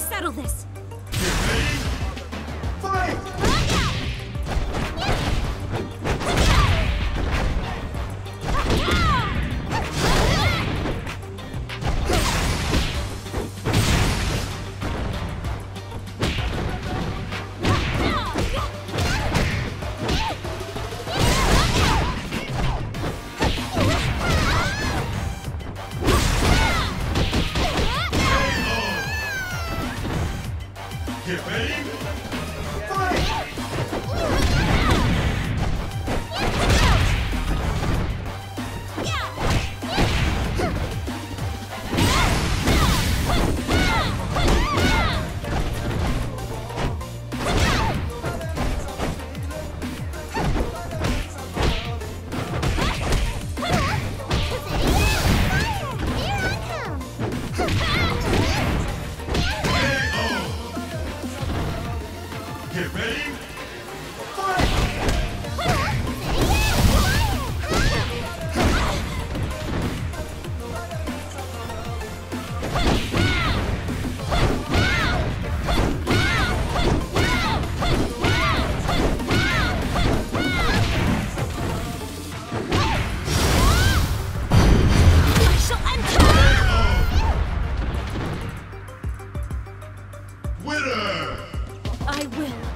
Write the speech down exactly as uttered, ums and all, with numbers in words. we settle this. Get ready? Fight! Get ready? Winner! I will.